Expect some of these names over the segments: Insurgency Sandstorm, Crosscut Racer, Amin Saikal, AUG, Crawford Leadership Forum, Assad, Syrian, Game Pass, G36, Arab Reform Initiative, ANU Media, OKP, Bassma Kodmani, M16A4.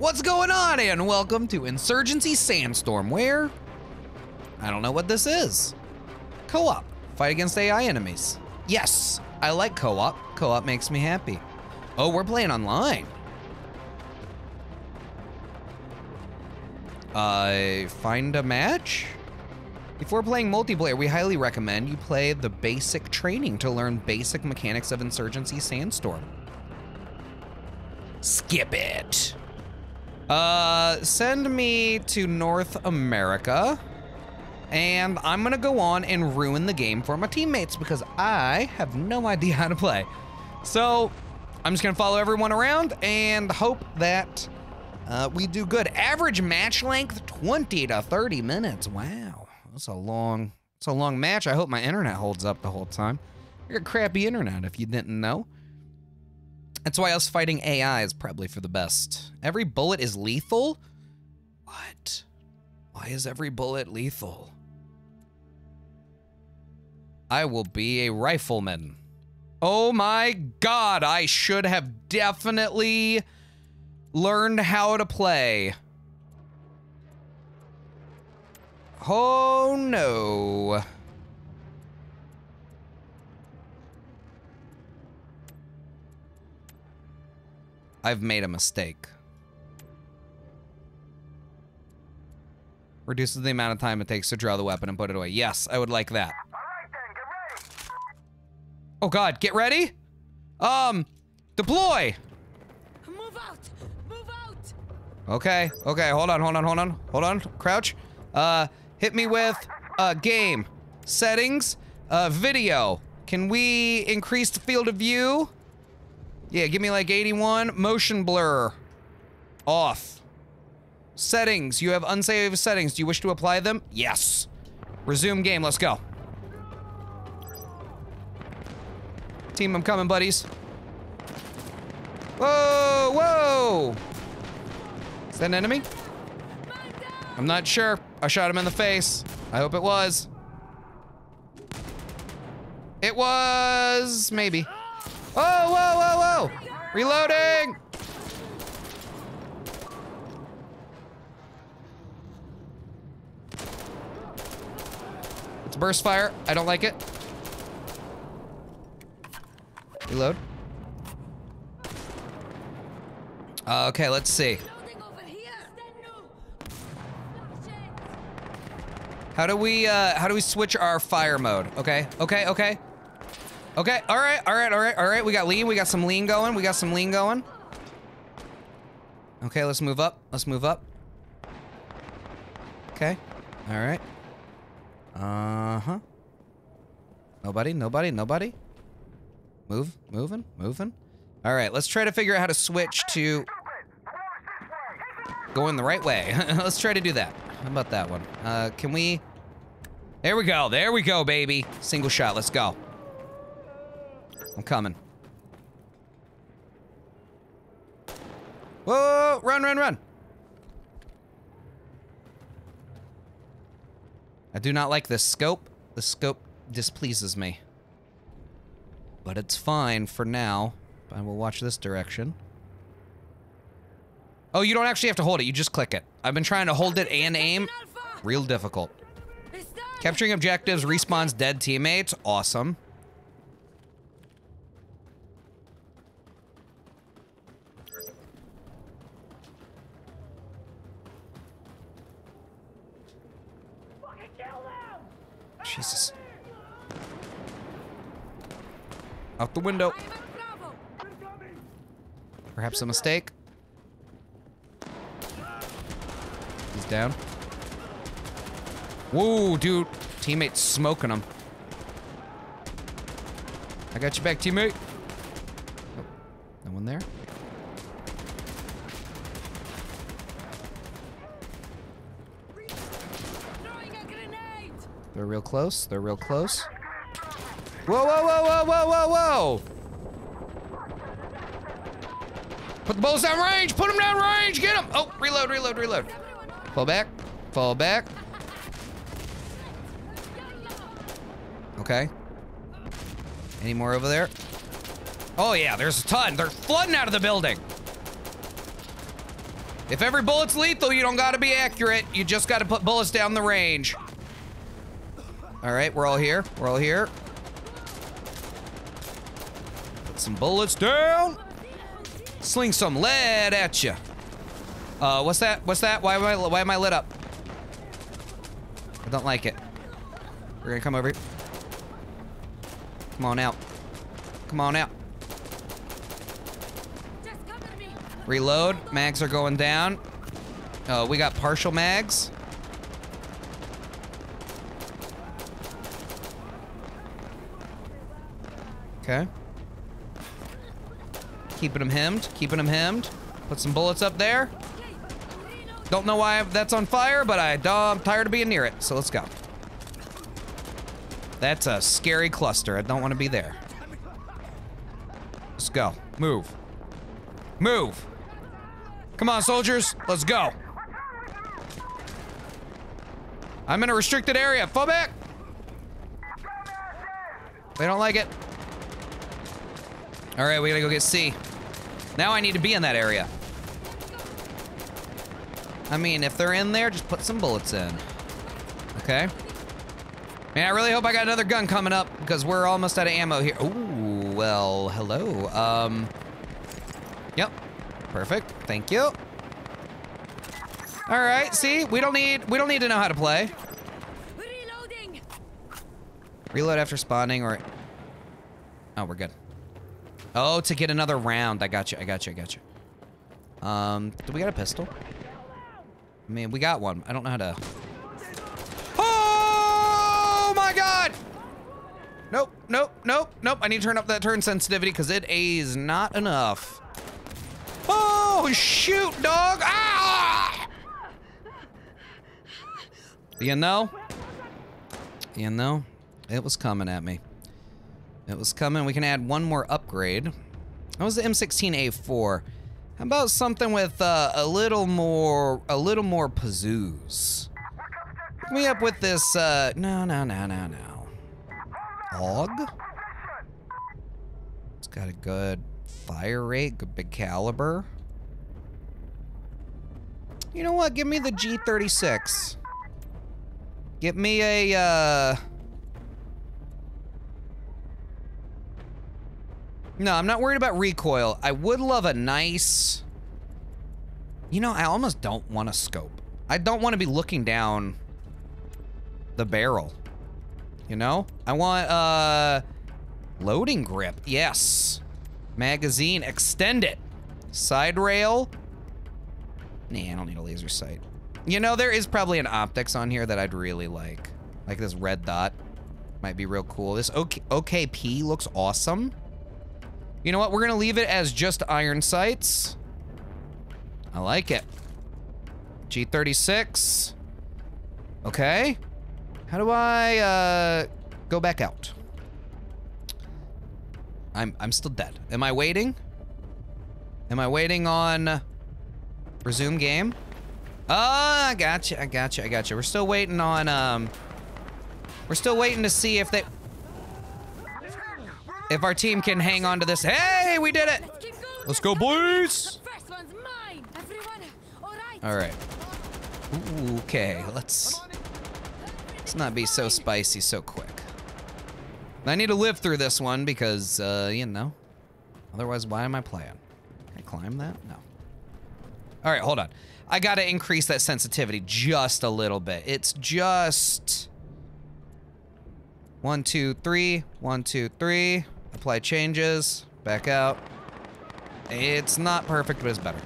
What's going on, and welcome to Insurgency Sandstorm, where I don't know what this is. Co-op, fight against AI enemies. Yes, I like co-op. Co-op makes me happy. Oh, we're playing online. Find a match? Before playing multiplayer, we highly recommend you play the basic training to learn basic mechanics of Insurgency Sandstorm. Skip it. Send me to North America, and I'm gonna go on and ruin the game for my teammates because I have no idea how to play. So I'm just gonna follow everyone around and hope that we do good. Average match length, 20 to 30 minutes. Wow, it's a long match. I hope my internet holds up the whole time. I got crappy internet, if you didn't know. That's why us fighting AI is probably for the best. Every bullet is lethal? What? Why is every bullet lethal? I will be a rifleman. Oh my God, I should have definitely learned how to play. Oh no. I've made a mistake. Reduces the amount of time it takes to draw the weapon and put it away. Yes, I would like that. All right, then, get ready. Oh God, get ready? Deploy. Move out, move out. Okay, okay, hold on. Crouch. Hit me with game settings, video. Can we increase the field of view? Yeah, give me like 81. Motion blur. Off. Settings. You have unsaved settings. Do you wish to apply them? Yes. Resume game. Let's go. Team, I'm coming, buddies. Whoa, whoa. Is that an enemy? I'm not sure. I shot him in the face. I hope it was. It was... maybe. Whoa, whoa, whoa, whoa! Reloading! It's burst fire. I don't like it. Reload. Okay, let's see. How do we switch our fire mode? Okay, okay, okay. Okay, all right. We got lean. We got some lean going. Okay, let's move up. Okay, all right. Nobody. Moving. All right, let's try to figure out how to switch to going the right way. Let's try to do that. How about that one? Can we? There we go, baby. Single shot. Let's go. I'm coming. Whoa, run. I do not like this scope. The scope displeases me. But it's fine for now. I will watch this direction. Oh, you don't actually have to hold it. You just click it. I've been trying to hold it and aim. Real difficult. Capturing objectives respawns dead teammates. Awesome. Jesus. Out the window. Perhaps a mistake. He's down. Whoa, dude. Teammate's smoking him. I got you back, teammate. Oh, no one there. They're real close. Whoa, whoa. Put the balls down range. Put them down range. Get them. Oh, reload. Fall back. Okay. Any more over there? Oh yeah, there's a ton. They're flooding out of the building. If every bullet's lethal, you don't gotta be accurate. You just gotta put bullets down the range. All right, we're all here. We're all here. Put some bullets down. Sling some lead at you. What's that? What's that? Why am I lit up? I don't like it. We're gonna come over here. Come on out. Come on out. Reload. Mags are going down. We got partial mags. Okay. Keeping them hemmed. Keeping them hemmed. Put some bullets up there. Don't know why that's on fire, but I'm tired of being near it. So let's go. That's a scary cluster. I don't want to be there. Let's go. Move. Move. Come on, soldiers. Let's go. I'm in a restricted area. Fall back. They don't like it. All right, we gotta go get C. Now I need to be in that area. I mean, if they're in there, just put some bullets in. Okay. Man, I really hope I got another gun coming up because we're almost out of ammo here. Ooh, well, hello. Yep. Perfect. Thank you. All right. See, we don't need to know how to play. Reloading. Reload after spawning, or oh, we're good. Oh, to get another round. I got you. I got you. I got you. Do we got a pistol? I mean, we got one. I don't know how to. Oh my God! Nope. Nope. Nope. Nope. I need to turn up that turn sensitivity because it is not enough. Oh, shoot, dog! Ah! You know, it was coming at me. It was coming. We can add one more upgrade. That was the M16A4. How about something with a little more pazooz? Hook me up with this. No. AUG. It's got a good fire rate, good big caliber. You know what? Give me the G36. Give me a, No, I'm not worried about recoil. I would love a nice... You know, I almost don't want a scope. I don't want to be looking down the barrel. You know? I want, loading grip. Yes. Magazine. Extend it. Side rail. Nah, I don't need a laser sight. You know, there is probably an optics on here that I'd really like. Like this red dot. Might be real cool. This OKP looks awesome. You know what? We're going to leave it as just iron sights. I like it. G36. Okay. How do I go back out? I'm still dead. Am I waiting? Am I waiting on... Resume game. Oh, I gotcha, I gotcha, I gotcha. We're still waiting on, we're still waiting to see if they... If our team can hang on to this. Hey, we did it! Let's go, boys! Alright. Okay, let's not be so spicy so quick. I need to live through this one because, you know. Otherwise, why am I playing? Can I climb that? No. All right, hold on. I gotta increase that sensitivity just a little bit. It's just... 1, 2, 3. 1, 2, 3. Apply changes. Back out. It's not perfect, but it's better.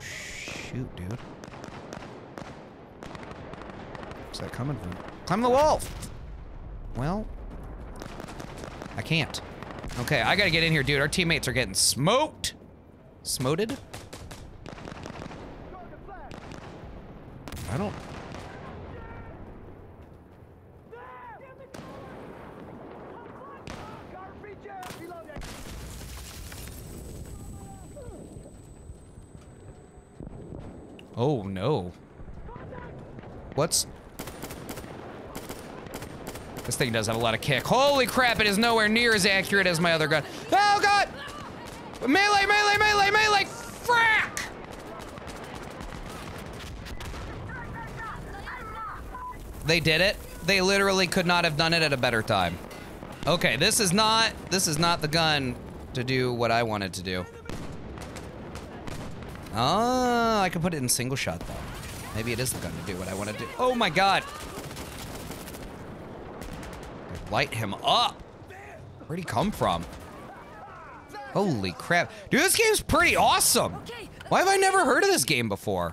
Shoot, dude. Where's that coming from? Climb the wall! Well... I can't. Okay, I gotta get in here, dude. Our teammates are getting smoked. Smoted? I don't... Oh, no. What's... This thing does have a lot of kick. Holy crap, it is nowhere near as accurate as my other gun. Oh, God! Melee, melee, melee, melee! Frack! They did it. They literally could not have done it at a better time. Okay, this is not the gun to do what I wanted to do. Ah, I could put it in single shot though. Maybe it is the gun to do what I want to do. Oh my god! Light him up! Where'd he come from? Holy crap. Dude, this game's pretty awesome! Why have I never heard of this game before?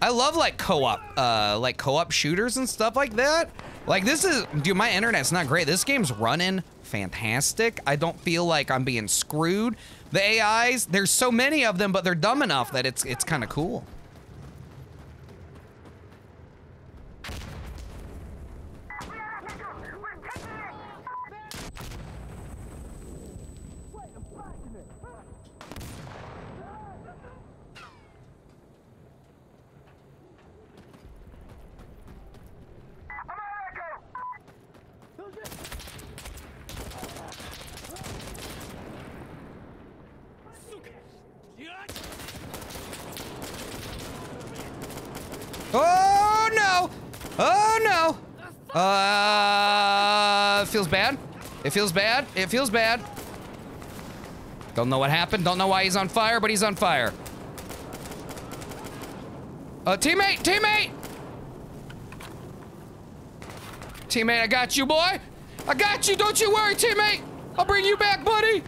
I love like co-op shooters and stuff like that. Like this is, dude, my internet's not great. This game's running fantastic. I don't feel like I'm being screwed. The AIs, there's so many of them, but they're dumb enough that it's kind of cool. It feels bad. It feels bad. Don't know what happened. Don't know why he's on fire, but he's on fire. Teammate! Teammate! Teammate, I got you, boy! I got you! Don't you worry, teammate! I'll bring you back, buddy!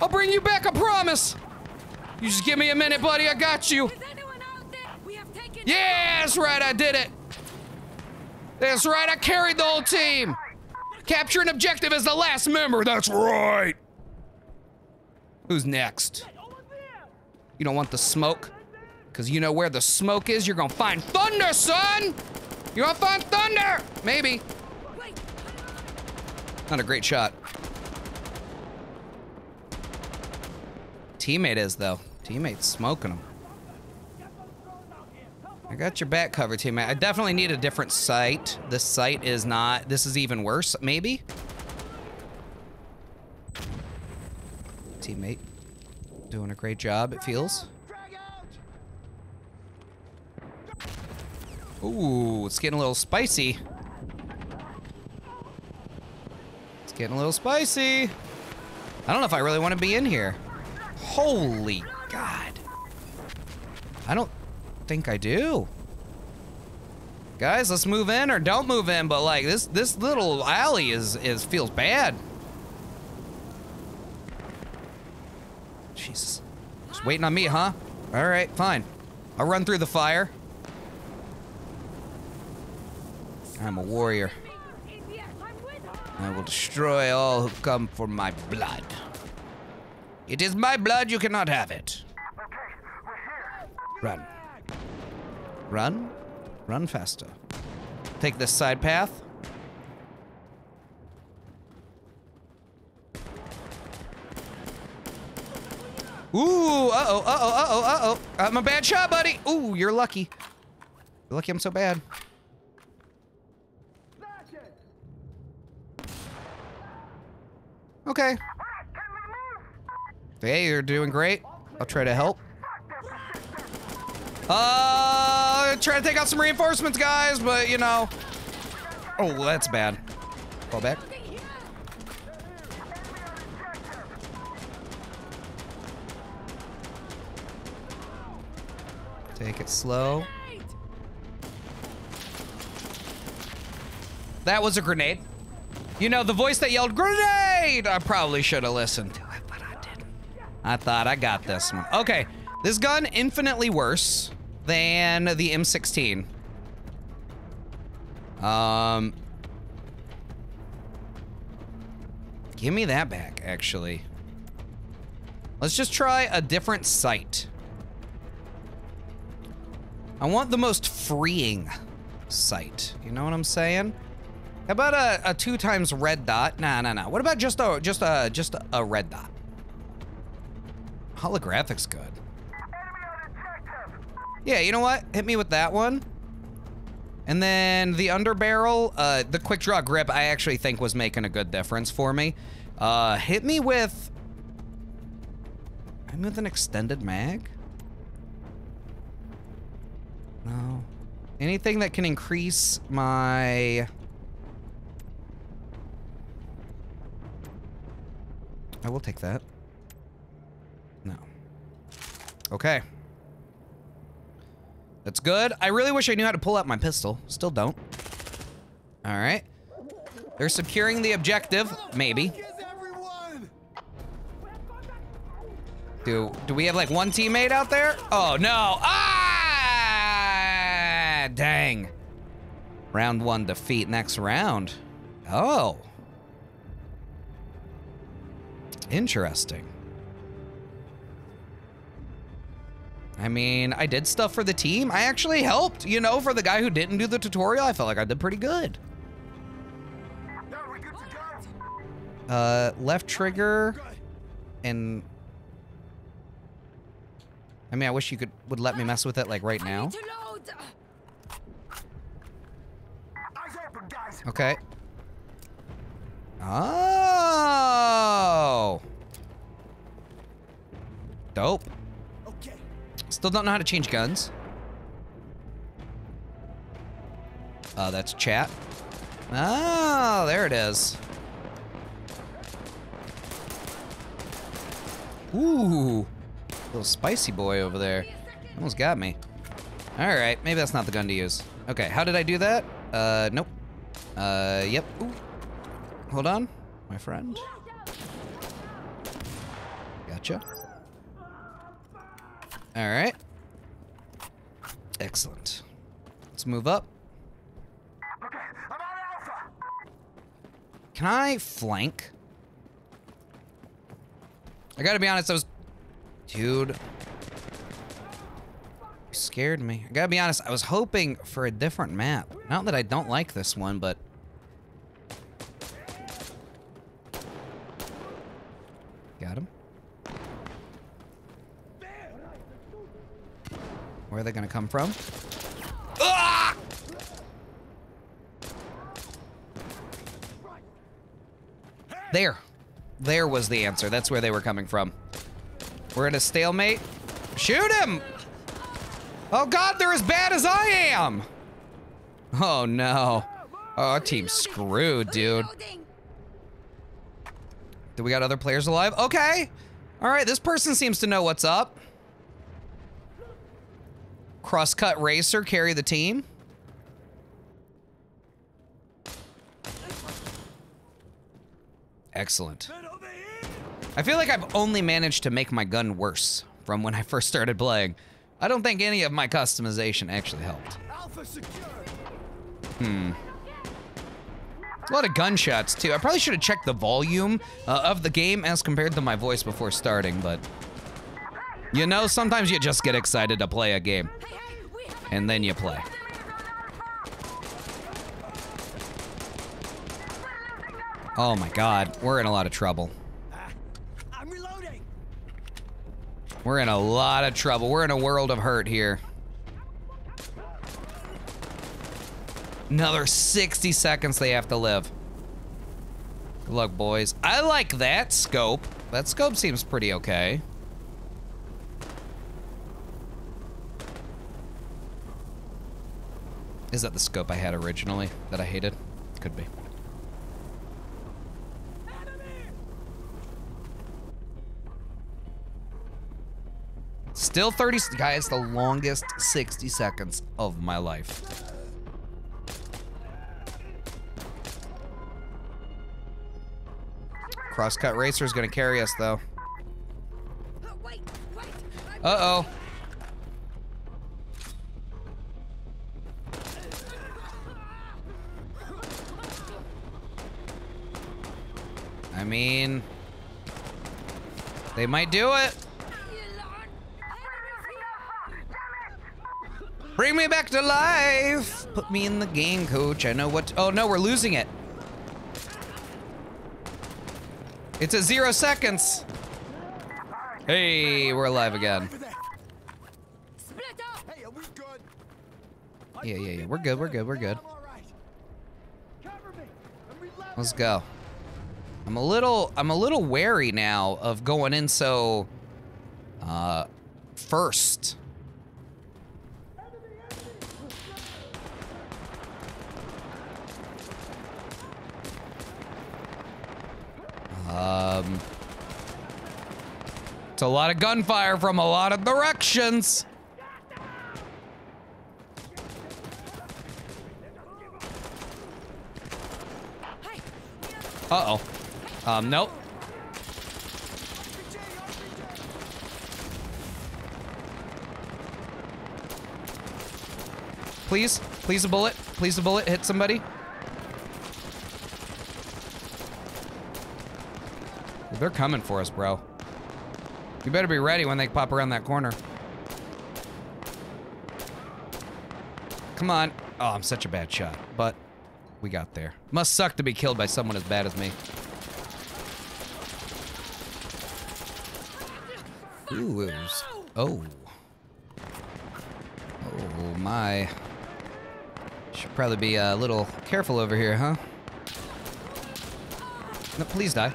I'll bring you back, I promise! You just give me a minute, buddy. I got you. Yeah, that's right. I did it. That's right. I carried the whole team. Capture an objective as the last member. That's right. Who's next? You don't want the smoke? Because you know where the smoke is, you're going to find thunder, son! You're going to find thunder! Maybe. Not a great shot. Teammate is, though. Teammate's smoking him. I got your back covered, teammate. I definitely need a different sight. This sight is not... This is even worse, maybe? Teammate. Doing a great job, it feels. Ooh, it's getting a little spicy. It's getting a little spicy. I don't know if I really want to be in here. Holy God. I don't... think I do. Guys, let's move in or don't move in, but like this little alley is feels bad. Jesus. Just waiting on me, huh? All right, fine. I'll run through the fire. I'm a warrior. I will destroy all who come for my blood. It is my blood, you cannot have it. Run. Run. Run faster. Take this side path. Ooh, uh-oh, uh-oh, uh-oh, uh-oh. I'm a bad shot, buddy. Ooh, you're lucky. You're lucky I'm so bad. Okay. Hey, you're doing great. I'll try to help. Try to take out some reinforcements, guys, but you know. Oh, that's bad. Fall back. Take it slow. That was a grenade. You know, the voice that yelled, "Grenade!" I probably should have listened to it, but I didn't. I thought I got this one. Okay. This gun, infinitely worse than the M16. Give me that back, actually. Let's just try a different sight. I want the most freeing sight. You know what I'm saying? How about a 2x red dot? Nah, nah, nah. What about just a red dot? Holographic's good. Yeah, you know what? Hit me with that one. And then the underbarrel, the quick draw grip, I actually think was making a good difference for me. Hit me with I'm with an extended mag? No. Anything that can increase my... I will take that. No. Okay. That's good. I really wish I knew how to pull out my pistol. Still don't. Alright. They're securing the objective. Maybe. Do we have like one teammate out there? Oh no. Ah! Dang. Round one defeat. Next round. Oh. Interesting. I mean, I did stuff for the team. I actually helped, you know, for the guy who didn't do the tutorial. I felt like I did pretty good. Left trigger and... I mean, I wish you would let me mess with it, like, right now. Okay. Oh! Dope. Still don't know how to change guns. That's chat. Oh, there it is. Ooh. Little spicy boy over there. Almost got me. Alright, maybe that's not the gun to use. Okay, how did I do that? Nope. Yep. Ooh. Hold on, my friend. Gotcha. Alright. Excellent. Let's move up. Okay, I'm on alpha. Can I flank? I gotta be honest, I was... Dude. You scared me. I gotta be honest, I was hoping for a different map. Not that I don't like this one, but... Got him. Where are they gonna come from? Ah! There. There was the answer. That's where they were coming from. We're in a stalemate. Shoot him! Oh god, they're as bad as I am! Oh no. Oh, our team's screwed, dude. Do we got other players alive? Okay! Alright, this person seems to know what's up. Crosscut Racer, carry the team. Excellent. I feel like I've only managed to make my gun worse from when I first started playing. I don't think any of my customization actually helped. A lot of gunshots, too. I probably should have checked the volume of the game as compared to my voice before starting, but... You know, sometimes you just get excited to play a game. And then you play. Oh my god, we're in a lot of trouble. We're in a lot of trouble. We're in a world of hurt here. Another 60 seconds they have to live. Good luck, boys. I like that scope. That scope seems pretty okay. Is that the scope I had originally that I hated? Could be. Still 30, guys, the longest 60 seconds of my life. Crosscut Racer's gonna carry us, though. Uh-oh. I mean... They might do it! Bring me back to life! Put me in the game, coach. I know what to... Oh, no, we're losing it. It's at 0 seconds. Hey, we're alive again. Yeah. We're good. Let's go. I'm a little wary now of going in so first. It's a lot of gunfire from a lot of directions. Uh-oh. Nope. Please, please a bullet. Please a bullet. Hit somebody. They're coming for us, bro. You better be ready when they pop around that corner. Come on. Oh, I'm such a bad shot, but we got there. Must suck to be killed by someone as bad as me. Ooh, it was, oh. Oh my. Should probably be a little careful over here, huh? No, please die.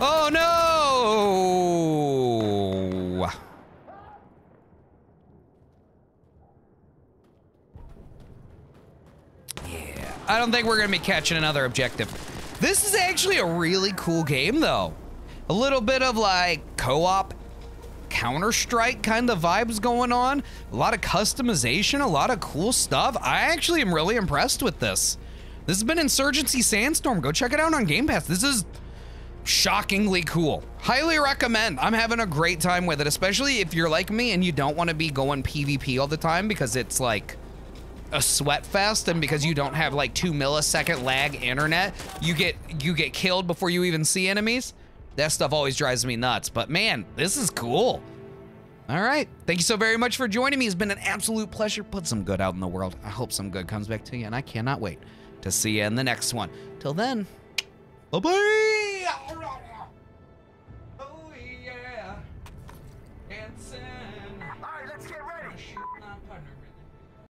Oh no! Yeah, I don't think we're gonna be catching another objective. This is actually a really cool game though. A little bit of like co-op, Counter-Strike kind of vibes going on. A lot of customization, a lot of cool stuff. I actually am really impressed with this. This has been Insurgency Sandstorm. Go check it out on Game Pass. This is shockingly cool. Highly recommend. I'm having a great time with it, especially if you're like me and you don't want to be going PvP all the time because it's like a sweat fest, and because you don't have like 2 millisecond lag internet, you get killed before you even see enemies. That stuff always drives me nuts, but man, this is cool. All right, thank you so very much for joining me. It's been an absolute pleasure. Put some good out in the world. I hope some good comes back to you, and I cannot wait to see you in the next one. Till then, bye-bye.